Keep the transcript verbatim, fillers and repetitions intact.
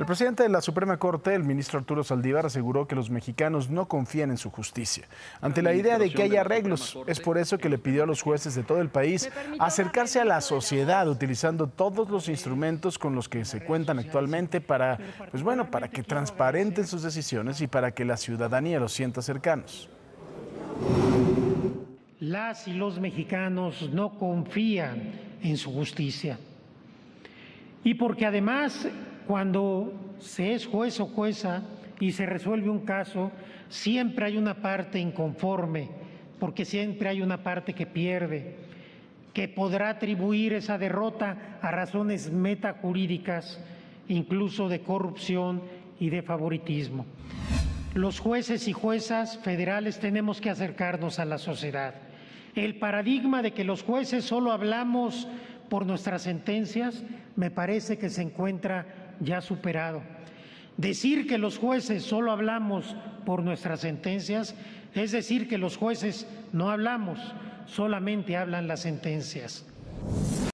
El presidente de la Suprema Corte, el ministro Arturo Zaldívar, aseguró que los mexicanos no confían en su justicia ante la idea de que haya arreglos. Es por eso que le pidió a los jueces de todo el país acercarse a la sociedad utilizando todos los instrumentos con los que se cuentan actualmente para, pues bueno, para que transparenten sus decisiones y para que la ciudadanía los sienta cercanos. Las y los mexicanos no confían en su justicia. Y porque además, cuando se es juez o jueza y se resuelve un caso, siempre hay una parte inconforme, porque siempre hay una parte que pierde, que podrá atribuir esa derrota a razones metajurídicas, incluso de corrupción y de favoritismo. Los jueces y juezas federales tenemos que acercarnos a la sociedad. El paradigma de que los jueces solo hablamos por nuestras sentencias me parece que se encuentra ya superado. Decir que los jueces solo hablamos por nuestras sentencias es decir que los jueces no hablamos, solamente hablan las sentencias.